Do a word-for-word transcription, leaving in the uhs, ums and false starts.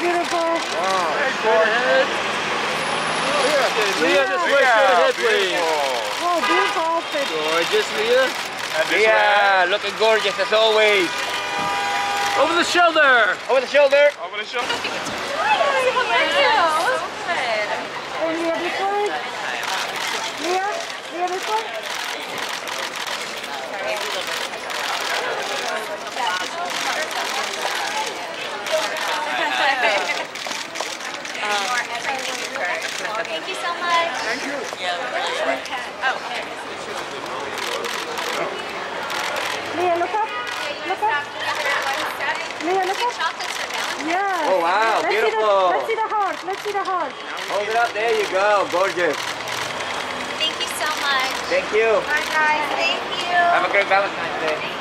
beautiful. Wow. Hey, straight ahead. Oh, yeah. Okay, Leah, this way, straight ahead, please. Wow, beautiful outfit. Gorgeous, Leah. Yeah, looking gorgeous as always. Over the shoulder. Over the shoulder. Over the shoulder. Thank you so much. Thank you. Yeah. Oh, okay. Leah, look up. Look up. Leah, look up. Yeah. Oh, wow. Let's beautiful. See the, let's see the heart. Let's see the heart. Hold it up. There you go. Gorgeous. Thank you so much. Thank you. Bye, guys. Thank you. Have a great Valentine's Day.